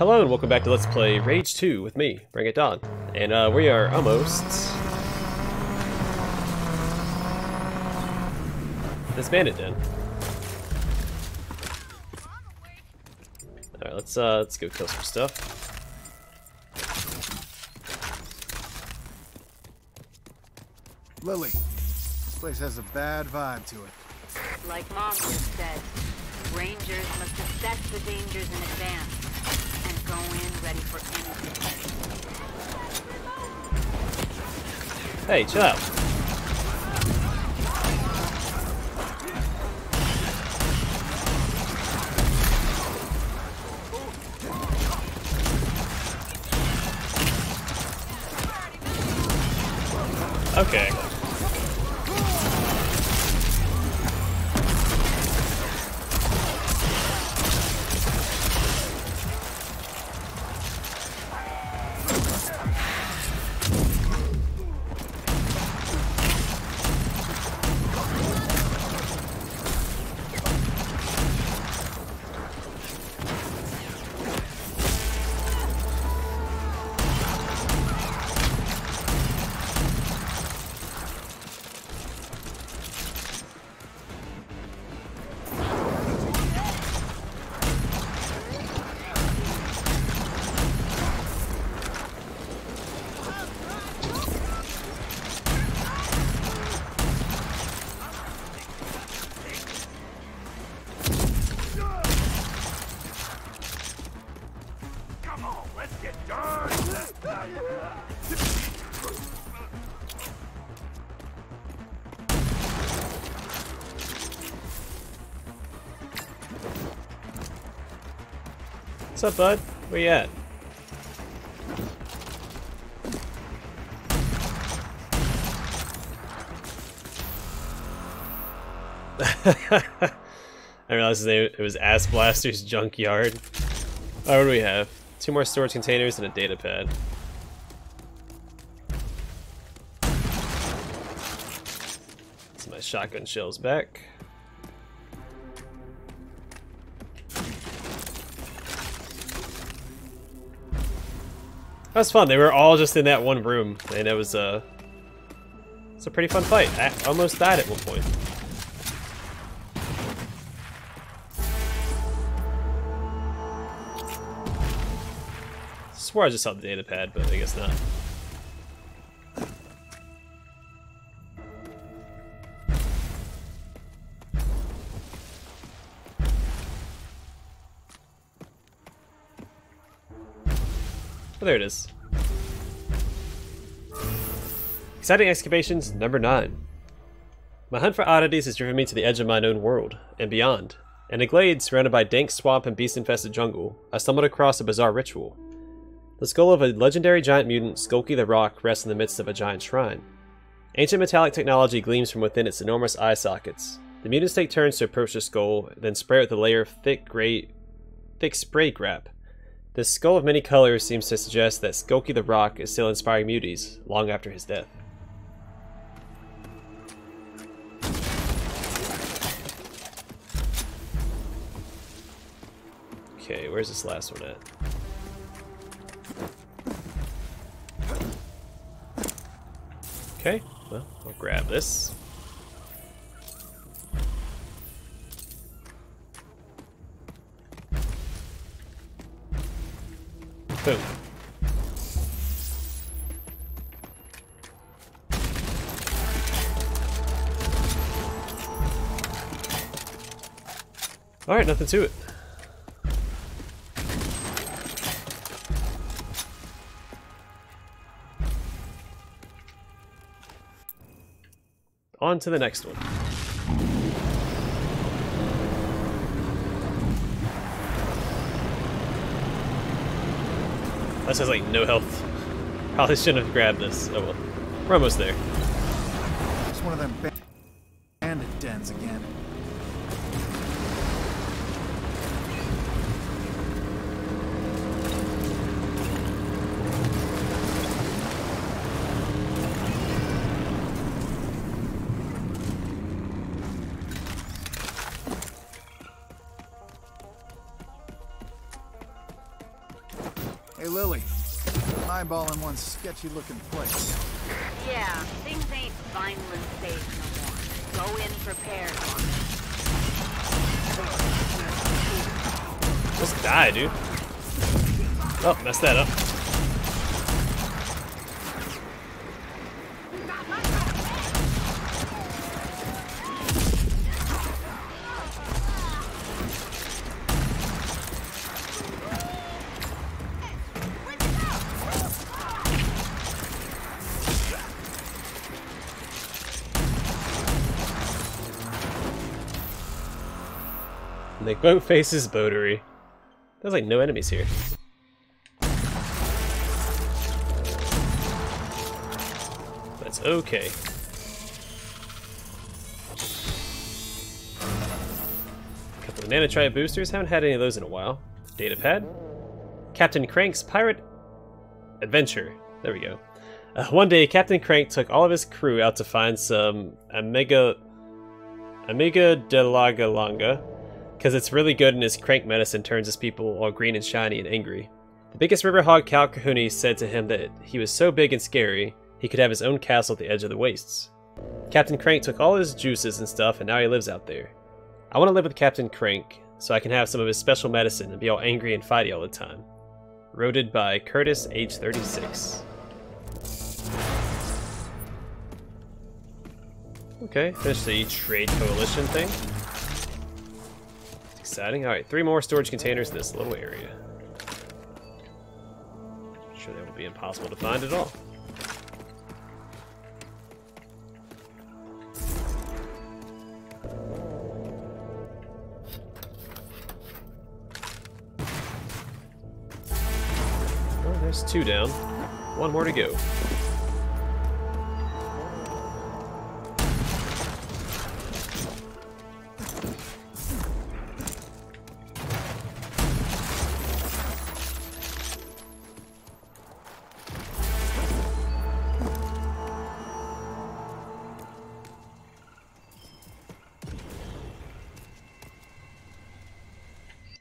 Hello and welcome back to Let's Play Rage 2 with me, Bring It Don. And we are almost... this bandit den. Alright, let's go kill some stuff. Lily, this place has a bad vibe to it. Like Mom just said, Rangers must assess the dangers in advance. Go in ready for anything. Hey, chill out. Okay. What's up, bud? Where you at? I realized his name, it was Ass Blaster's Junkyard. Alright, what do we have? 2 more storage containers and a data pad. So my shotgun shell's back. That was fun. They were all just in that one room, and it was it's a pretty fun fight. I almost died at one point. I swore I just saw the data pad, but I guess not. Oh, there it is. Exciting excavations number 9. My hunt for oddities has driven me to the edge of my known world, and beyond. In a glade surrounded by dank swamp and beast-infested jungle, I stumbled across a bizarre ritual. The skull of a legendary giant mutant, Skulky the Rock, rests in the midst of a giant shrine. Ancient metallic technology gleams from within its enormous eye sockets. The mutants take turns to approach the skull, then spray it with a layer of thick spray grap. The skull of many colors seems to suggest that Skokie the Rock is still inspiring muties long after his death. Okay, where's this last one at? Okay, well, I'll grab this. Boom. Alright, nothing to it. On to the next one. This has like no health. Probably shouldn't have grabbed this. Oh well. We're almost there. It's one of them bandit dens again. Hey, Lily. Eyeballing one sketchy-looking place. Yeah, things ain't violent safe no more. Go in prepared. Just die, dude. Oh, messed that up. McBoatface's Boatery. There's like no enemies here. That's okay. A couple of nanotribe boosters. Haven't had any of those in a while. Data pad. Captain Crank's pirate adventure. There we go. One day, Captain Crank took all of his crew out to find some Omega de la Galanga. Because it's really good and his crank medicine turns his people all green and shiny and angry. The biggest river hog, Cal Cahuni, said to him that he was so big and scary, he could have his own castle at the edge of the wastes. Captain Crank took all his juices and stuff and now he lives out there. I want to live with Captain Crank so I can have some of his special medicine and be all angry and fighty all the time. Roaded by Curtis, age 36. Okay, finish the trade coalition thing. Exciting. Alright, 3 more storage containers in this little area. I'm sure they will be impossible to find at all. Oh, there's 2 down. 1 more to go.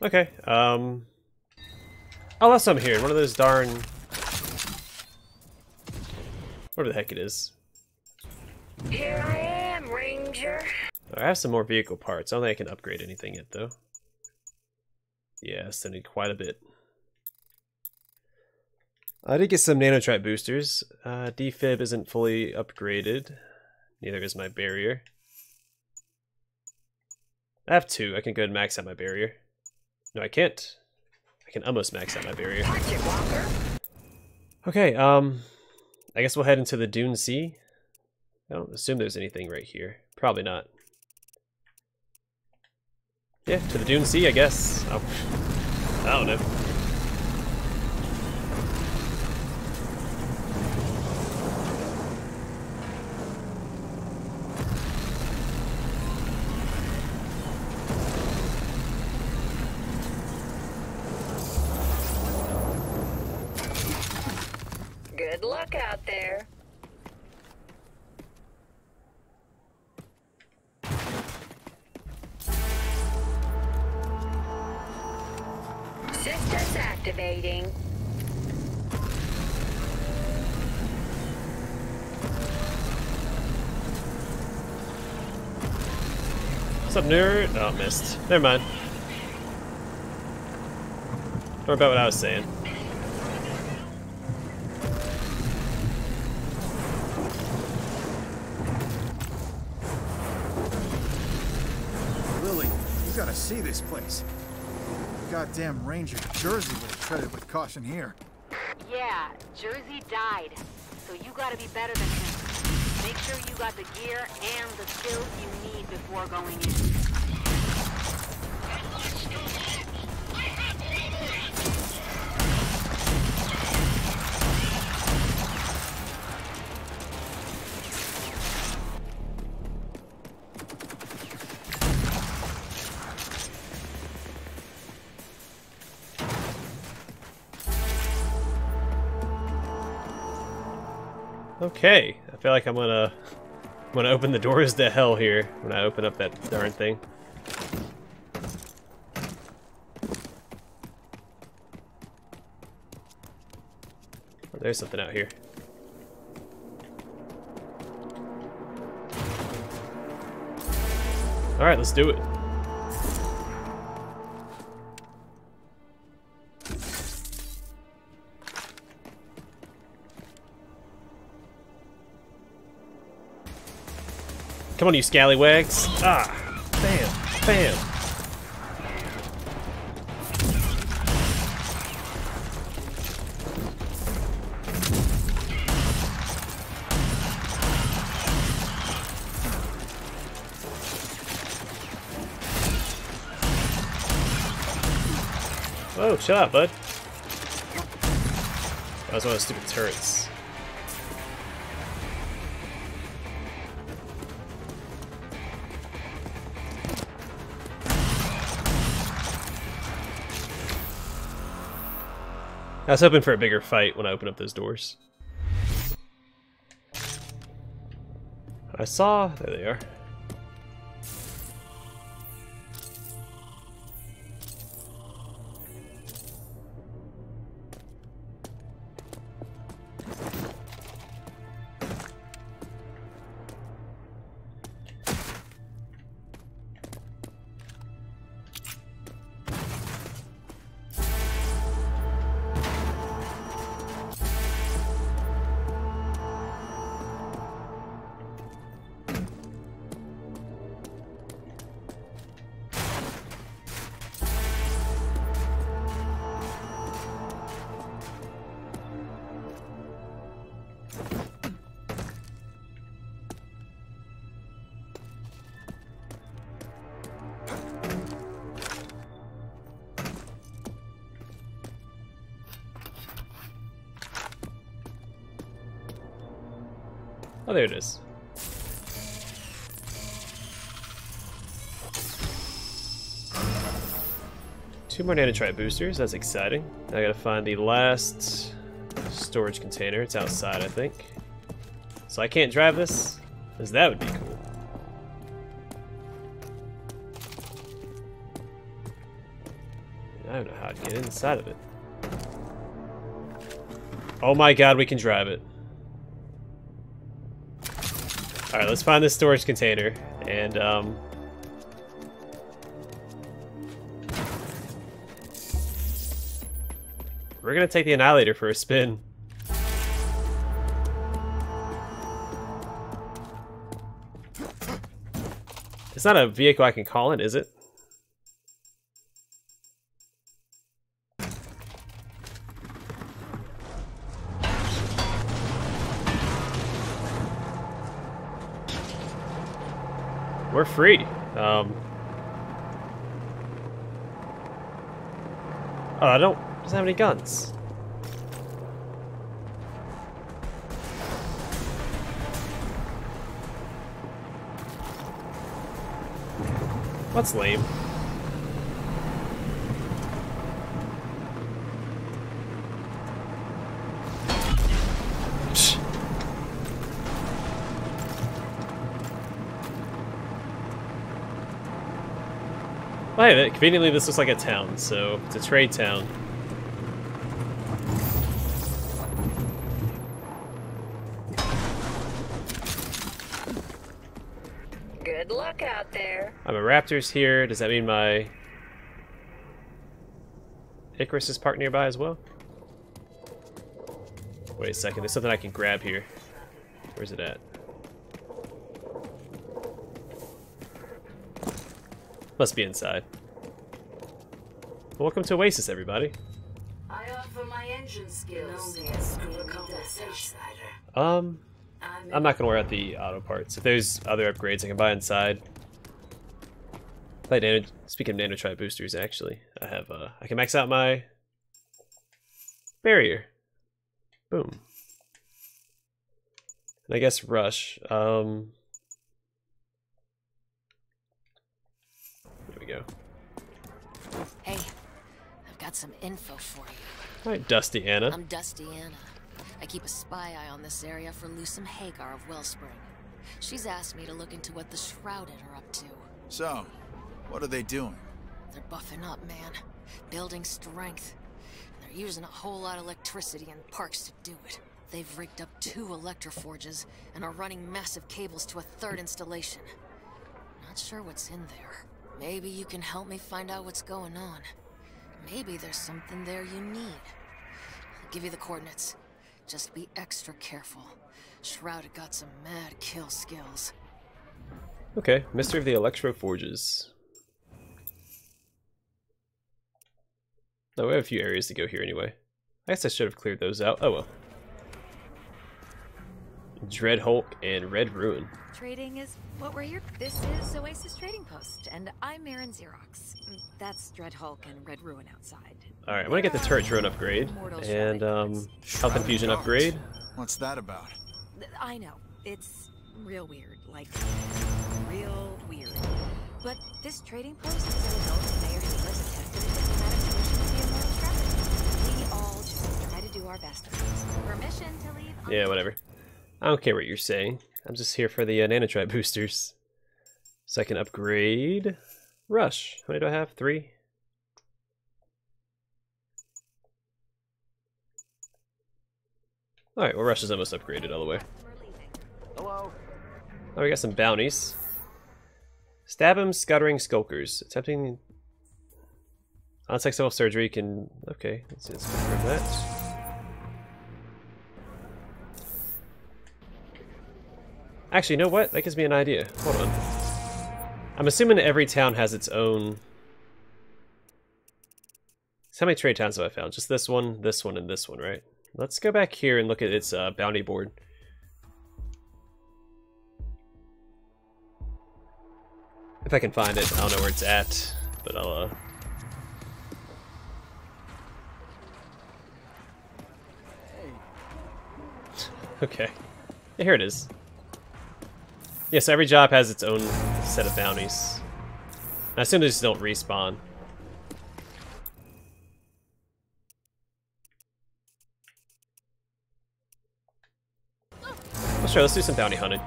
Okay, oh, that's something here. One of those darn... whatever the heck it is. Here I am, Ranger. I have some more vehicle parts. I don't think I can upgrade anything yet, though. Yeah, I still need quite a bit. I did get some nanotrite boosters. Defib isn't fully upgraded. Neither is my barrier. I have 2. I can go ahead and max out my barrier. No, I can't. I can almost max out my barrier. Okay, I guess we'll head into the Dune Sea. I don't assume there's anything right here. Probably not. Yeah, to the Dune Sea, I guess. Oh, I don't know. What's up, nerd? Oh, missed. Never mind. Don't worry about what I was saying. Lily, you gotta see this place. The goddamn Ranger Jersey would have treaded with caution here. Yeah, Jersey died, so you gotta be better than him. Make sure you got the gear and the skills you need before going in. Okay. I feel like I'm gonna open the doors to hell here when I open up that darn thing. There's something out here. Alright, let's do it. Come on, you scallywags. Ah, bam, bam. Whoa, chill out, bud. That was one of those stupid turrets. I was hoping for a bigger fight when I opened up those doors. I saw... there they are. Oh, there it is. Two more nanotrite boosters, that's exciting. Now I gotta find the last storage container. It's outside, I think. So I can't drive this, because that would be cool. I don't know how to get inside of it. Oh my god, we can drive it. Alright, let's find this storage container, and, we're gonna take the Annihilator for a spin. It's not a vehicle I can call in, is it? We're free. Oh, I don't. Doesn't have any guns. That's lame. Well, hey, conveniently this looks like a town, so it's a trade town. Good luck out there. I'm a raptor's here. Does that mean my Icarus is parked nearby as well? Wait a second, there's something I can grab here. Where's it at? Must be inside. Welcome to Oasis, everybody. I offer my engine skills. I'm not gonna wear out the auto parts. If there's other upgrades I can buy inside. Speaking of nanotrite boosters, actually, I have I can max out my barrier. Boom. And I guess rush. Go. Hey, I've got some info for you. All right, Dusty Anna. I'm Dusty Anna. I keep a spy eye on this area for Lusom Hagar of Wellspring. She's asked me to look into what the Shrouded are up to. So, what are they doing? They're buffing up, man. Building strength. They're using a whole lot of electricity and parks to do it. They've rigged up 2 electroforges and are running massive cables to a 3rd installation. Not sure what's in there. Maybe you can help me find out what's going on. Maybe there's something there you need. I'll give you the coordinates. Just be extra careful. Shrouded got some mad kill skills. Okay, Mystery of the Electroforges. Oh, we have a few areas to go here anyway. I guess I should have cleared those out. Oh well. Dread Hulk and Red Ruin. Trading is what we're here. This is Oasis Trading Post, and I'm Erin Xerox. That's Dread Hulk and Red Ruin outside. All right, I want to get the turret drone upgrade and health infusion upgrade. What's that about? I know it's real weird, like real weird. But this trading post is a result of Mayor Hilla's attempted diplomatic solution to the Immortal Shrouded. We all just try to do our best. Permission to leave. Yeah, whatever. I don't care what you're saying. I'm just here for the nanotrite boosters. So I can upgrade Rush. How many do I have? 3? Alright, well Rush is almost upgraded all the way. Hello. Oh, we got some bounties. Stab him, scuttering skulkers. Attempting on sex self-surgery can... Okay, let's confirm that. Actually, you know what? That gives me an idea. Hold on. I'm assuming every town has its own... So how many trade towns have I found? Just this one, and this one, right? Let's go back here and look at its bounty board. If I can find it, I don't know where it's at, but I'll... Okay. Yeah, here it is. Yes, every job has its own set of bounties. I assume they just don't respawn. Well, sure, let's do some bounty hunting.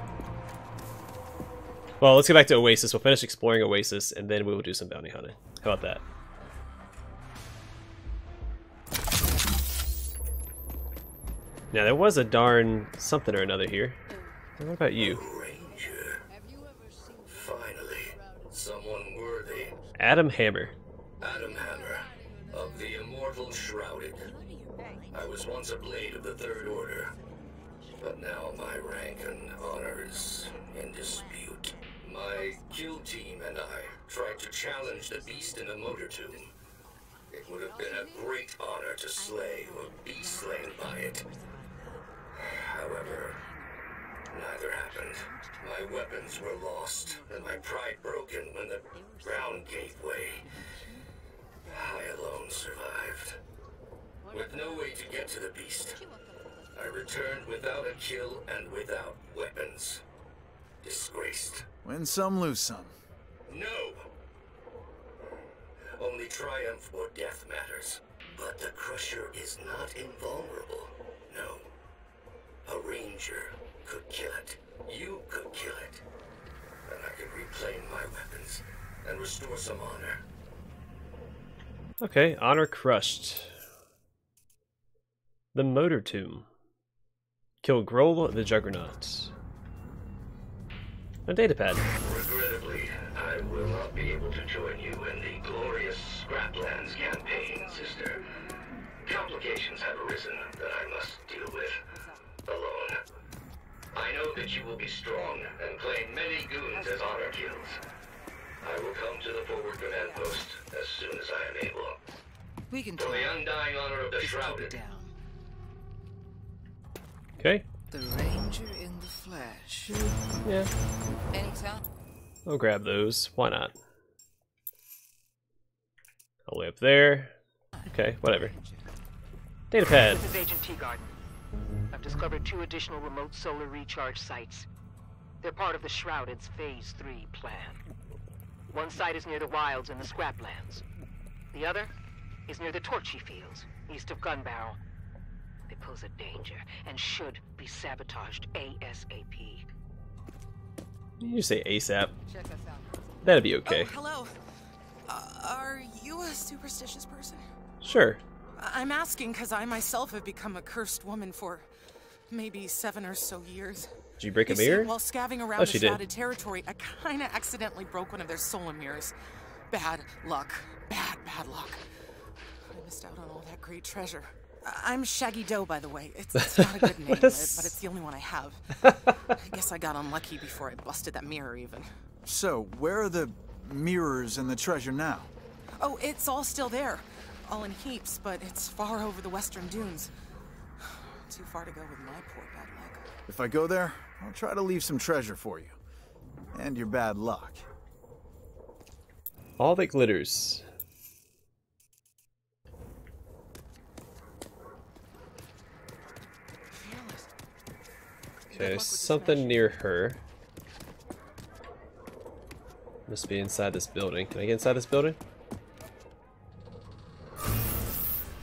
Well, let's go back to Oasis. We'll finish exploring Oasis, and then we will do some bounty hunting. How about that? Now, there was a darn something or another here. What about you? Someone worthy. Adam Hammer. Adam Hammer, of the Immortal Shrouded. I was once a blade of the 3rd Order, but now my rank and honor is in dispute. My kill team and I tried to challenge the beast in a motor tomb. It would have been a great honor to slay or be slain by it. However, neither happened. My weapons were lost, and my pride broken when the ground gave way. I alone survived. With no way to get to the beast, I returned without a kill and without weapons. Disgraced. Win some, lose some. No! Only triumph or death matters. But the Crusher is not invulnerable. No. A Ranger could kill it. You could kill it. And I could reclaim my weapons and restore some honor. Okay, honor crushed. The Motor Tomb. Kill Grohl the Juggernaut. A datapad. Regrettably, I will not be able to join you in the glorious Scraplands campaign, sister. Complications have arisen that I must deal with alone. I know that you will be strong and claim many goons as honor kills. I will come to the forward command post as soon as I am able. We can. For the undying honor of the Shrouded. Okay. The Ranger in the flesh. Yeah. Anytime. I'll grab those. Why not? All the way up there. Okay, whatever. Datapad. This is Agent T-Garden. I've discovered 2 additional remote solar recharge sites. They're part of the Shrouded's Phase 3 plan. One site is near the wilds in the Scraplands. The other is near the Torchy Fields, east of Gunbarrel. They pose a danger and should be sabotaged ASAP. You say ASAP. Check us out. That'd be okay. Oh, hello. Are you a superstitious person? Sure. I'm asking because I myself have become a cursed woman for maybe 7 or so years. Did you break a mirror? See, while scavenging around the shrouded territory, I kind of accidentally broke one of their solar mirrors. Bad luck. Bad, bad luck. I missed out on all that great treasure. I'm Shaggy Doe, by the way. It's not a good name, but it's the only one I have. I guess I got unlucky before I busted that mirror even. So, where are the mirrors and the treasure now? Oh, it's all still there. All in heaps, but it's far over the western dunes. Too far to go with my poor bad luck. If I go there, I'll try to leave some treasure for you. And your bad luck. All that glitters. Okay, there's something near her. Must be inside this building. Can I get inside this building?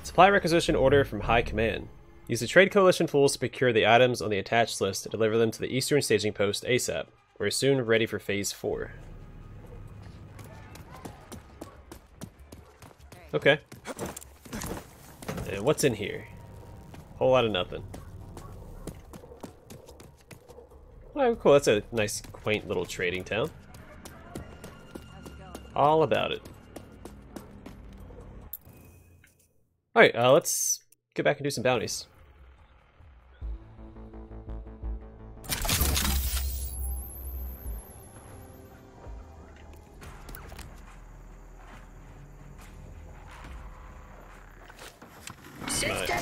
Supply requisition order from High Command. Use the Trade Coalition fools to procure the items on the attached list and deliver them to the Eastern Staging Post ASAP. We're soon ready for Phase 4. Okay. And what's in here? Whole lot of nothing. Oh, cool. That's a nice, quaint little trading town. All about it. Alright, let's get back and do some bounties.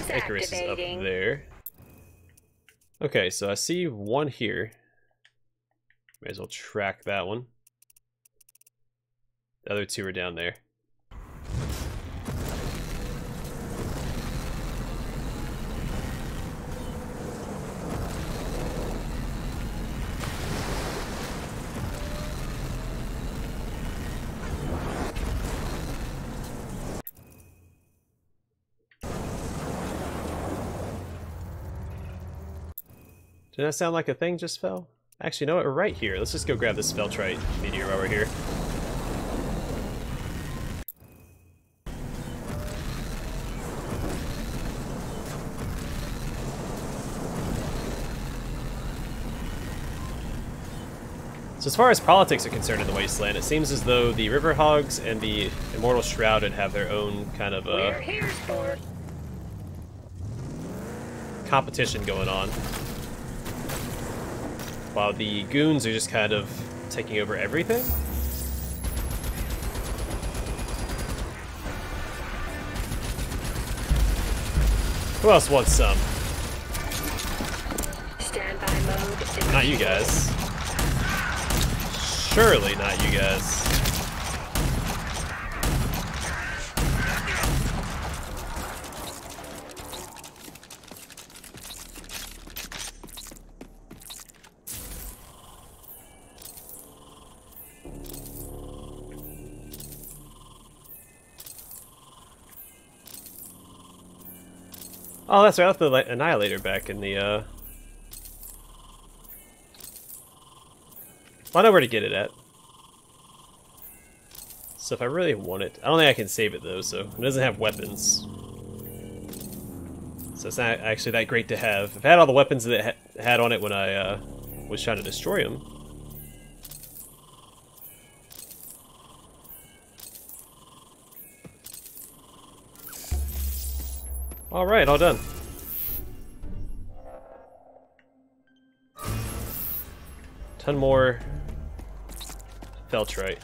Icarus is up there. Okay, so I see one here. May as well track that one. The other two are down there. Did that sound like a thing just fell? Actually, you know what? We're right here. Let's just go grab this Feltrite meteor while we're here. So as far as politics are concerned in the Wasteland, it seems as though the River Hogs and the Immortal Shrouded have their own kind of competition going on. While the goons are just kind of taking over everything. Who else wants some? Standby mode. Not you guys. Surely not you guys. Oh, that's right, I left the Annihilator back in the, Well, I know where to get it at. So if I really want it... I don't think I can save it, though, so... It doesn't have weapons. So it's not actually that great to have. If I had all the weapons that it had on it when I, was trying to destroy them... All right, all done. Ton more Feltrite.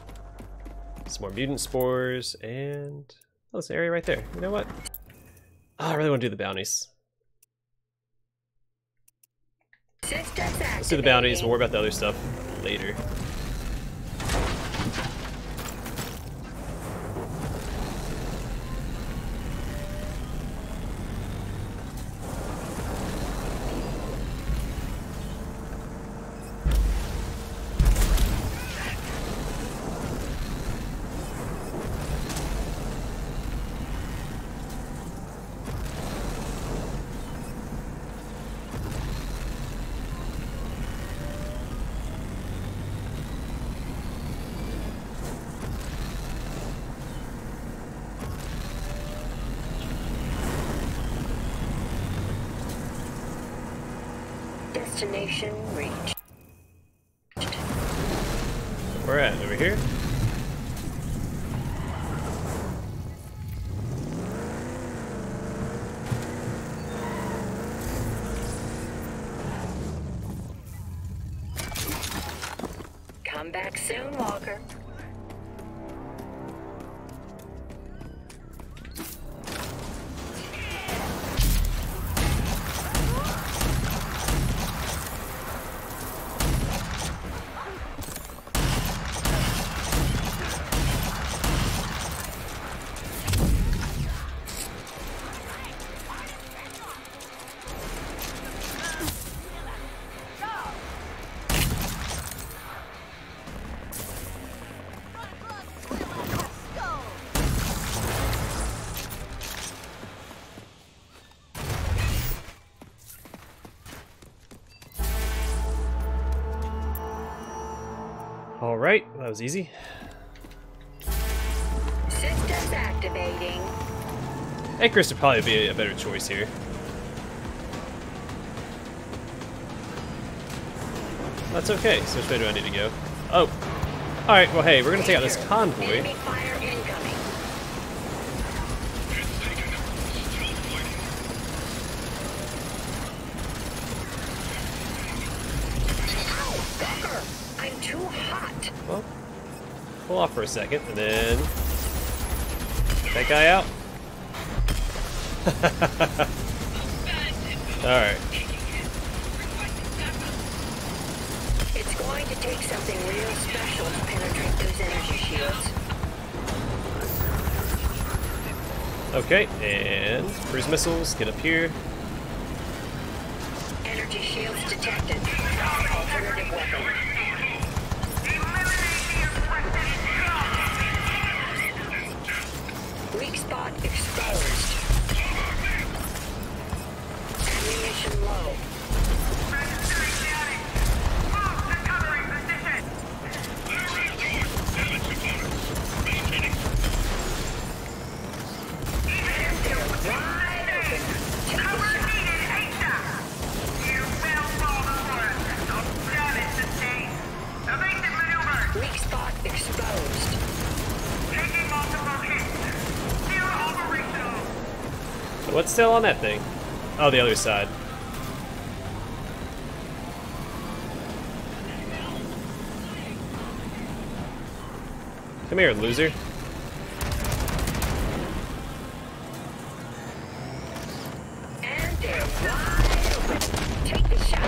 Some more mutant spores and oh, this area right there. You know what? Oh, I really want to do the bounties. Let's do the bounties. We'll worry about the other stuff later. Destination reached. Where at? Over here? Come back soon, Walker. Alright, that was easy. Systems activating. Icarus would probably be a better choice here. That's okay, so which way do I need to go? Oh. Alright, well hey, we're gonna take out this convoy. Off for a second, and then that guy out. All right. It's going to take something real special to penetrate those energy shields. Okay, and cruise missiles get up here. Energy shields detected. Alternative weapon. Spot exposed. Ammunition low. Move to covering position. Wide open. Cover needed ASAP. You will fall over. Don't damage the stage. Evasive maneuver. Weak spot exposed. Taking multiple hits. What's still on that thing? Oh, the other side. Come here, loser. And they're wide open. Take the shot.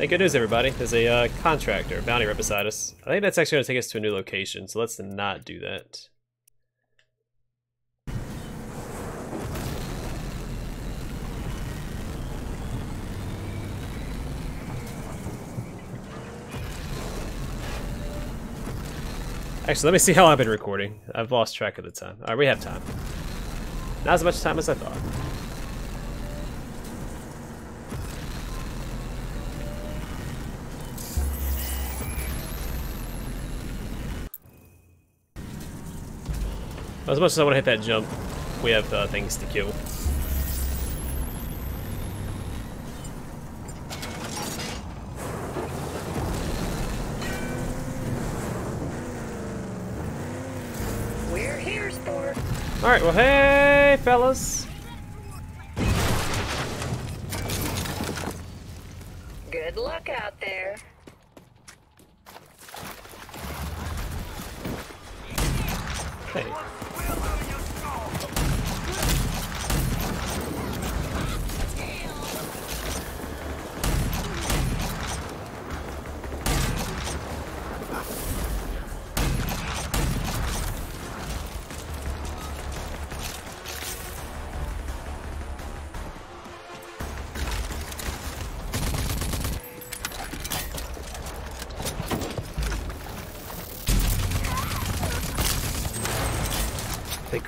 Hey, good news everybody, there's a contractor, bounty right beside us. I think that's actually going to take us to a new location, so let's not do that. Actually, let me see how I've been recording. I've lost track of the time. Alright, we have time. Not as much time as I thought. As much as I want to hit that jump, we have things to kill. We're here, sport. All right, well, hey, fellas. Good luck out there. Hey.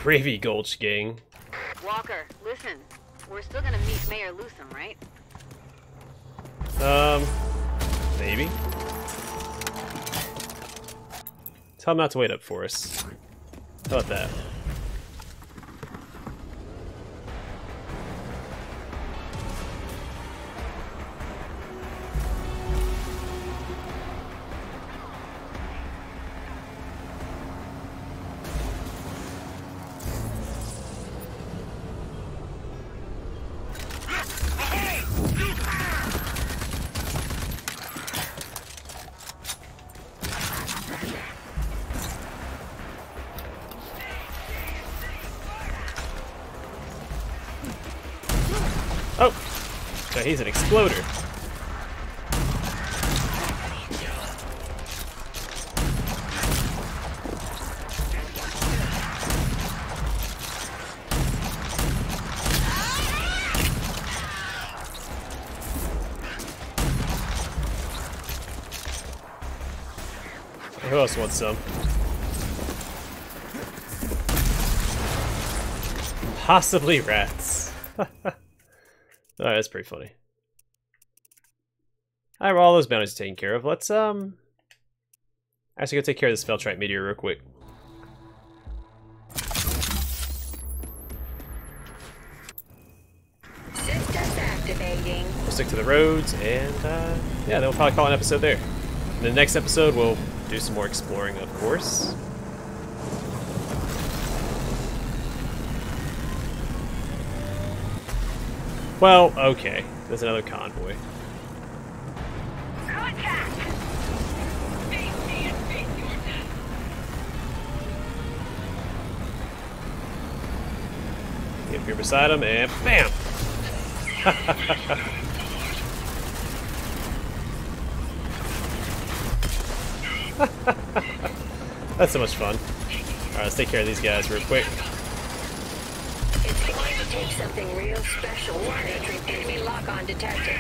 Gravy Gulch Gang. Walker, listen. We're still gonna meet Mayor Lusom, right? Maybe. Tell him not to wait up for us. How about that? He's an exploder. Who else wants some? Possibly rats. Alright, that's pretty funny. Alright, well, all those bounties are taken care of. Let's, actually go take care of this Feltrite meteor real quick. Systems activating. We'll stick to the roads, and, yeah, then we'll probably call an episode there. In the next episode, we'll do some more exploring, of course. Well, okay. There's another convoy. If you're beside him, and bam! That's so much fun. Alright, let's take care of these guys real quick. It's going to take something real special to penetrate enemy lock-on detected.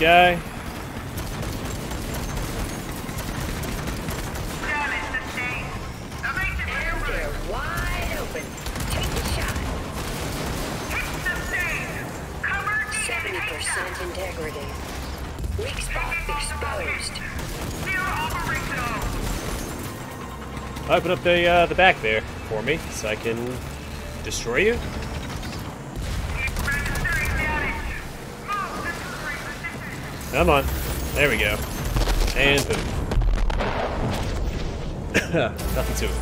Guy. Open up the back there for me so I can destroy you. Come on. There we go. And boom. Nothing to it.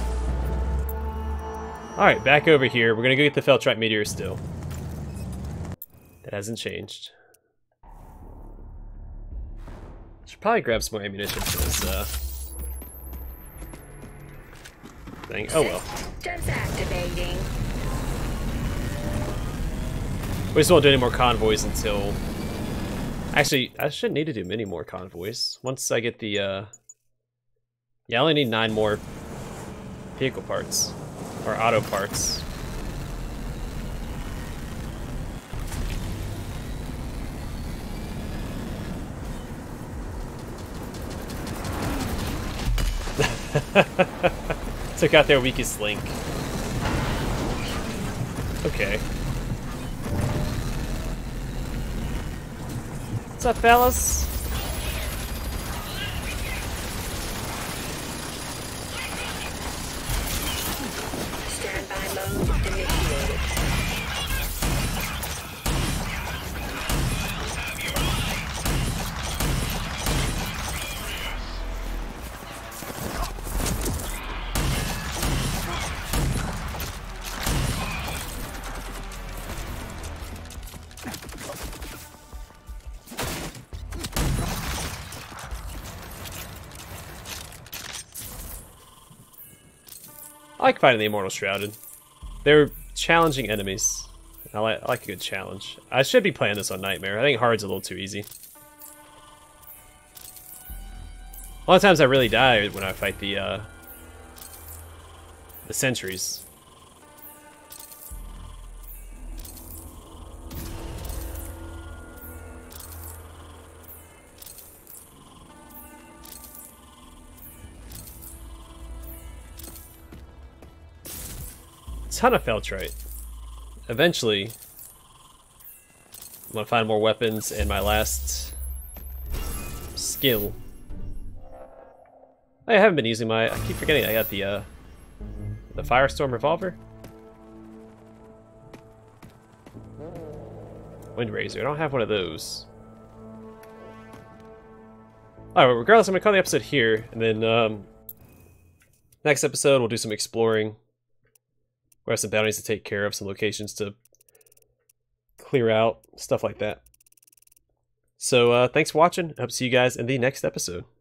Alright, back over here. We're gonna go get the Feltrite meteor still. That hasn't changed. Should probably grab some more ammunition for this, thing. Oh well. We just won't do any more convoys until... Actually, I shouldn't need to do many more convoys. Once I get the, yeah, I only need 9 more vehicle parts. Or auto parts. Took out their weakest link. Okay. What's up, fellas? Standby mode initiated. I like fighting the Immortal Shrouded. They're challenging enemies. I like a good challenge. I should be playing this on Nightmare. I think hard's a little too easy. A lot of times I really die when I fight the sentries. Ton of Feltrite. Eventually, I'm gonna find more weapons and my last skill. I haven't been using my. I keep forgetting I got the Firestorm Revolver, Windraiser. I don't have one of those. All right. Regardless, I'm gonna call the episode here, and then next episode we'll do some exploring. We have some bounties to take care of, some locations to clear out, stuff like that. So thanks for watching. I hope to see you guys in the next episode.